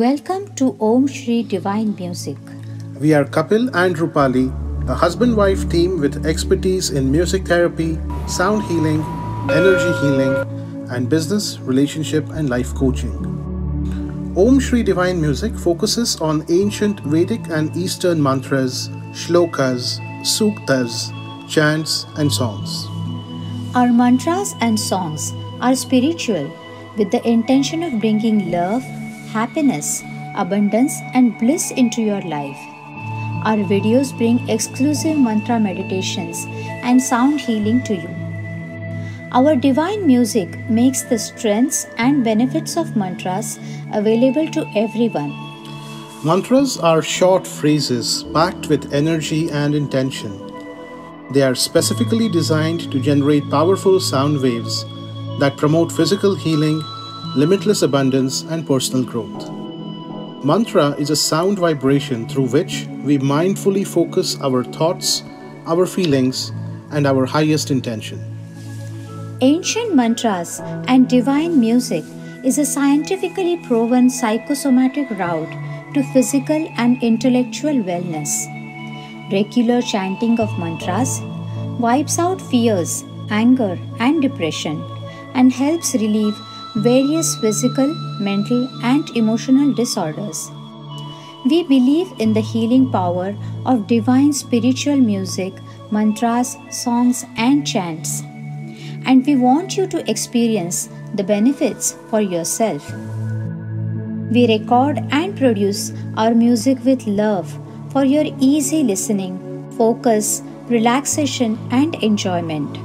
Welcome to Om Shri Divine Music. We are Kapil and Rupali, a husband-wife team with expertise in music therapy, sound healing, energy healing, and business, relationship, and life coaching. Om Shri Divine Music focuses on ancient Vedic and Eastern mantras, shlokas, suktas, chants, and songs. Our mantras and songs are spiritual with the intention of bringing love, happiness, abundance, and bliss into your life. Our videos bring exclusive mantra meditations and sound healing to you. Our divine music makes the strengths and benefits of mantras available to everyone. Mantras are short phrases packed with energy and intention. They are specifically designed to generate powerful sound waves that promote physical healing, limitless abundance, and personal growth. Mantra is a sound vibration through which we mindfully focus our thoughts, our feelings, and our highest intention. Ancient mantras and divine music is a scientifically proven psychosomatic route to physical and intellectual wellness. Regular chanting of mantras wipes out fears, anger, and depression, and helps relieve various physical, mental, and emotional disorders. We believe in the healing power of divine spiritual music, mantras, songs, and chants, and we want you to experience the benefits for yourself. We record and produce our music with love for your easy listening, focus, relaxation, and enjoyment.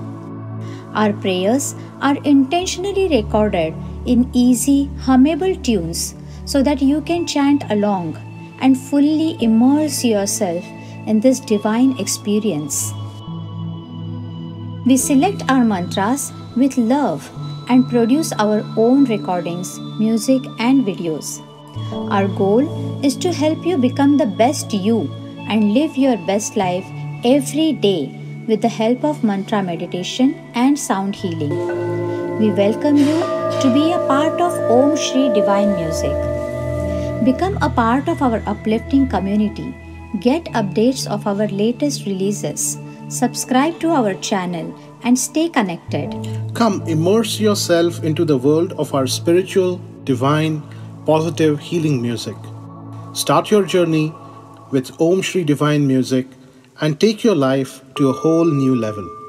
Our prayers are intentionally recorded in easy, hummable tunes so that you can chant along and fully immerse yourself in this divine experience. We select our mantras with love and produce our own recordings, music, and videos. Our goal is to help you become the best you and live your best life every day with the help of mantra meditation and sound healing. We welcome you to be a part of Om Shri Divine Music. Become a part of our uplifting community. Get updates of our latest releases. Subscribe to our channel and stay connected. Come immerse yourself into the world of our spiritual, divine, positive healing music. Start your journey with Om Shri Divine Music and take your life to a whole new level.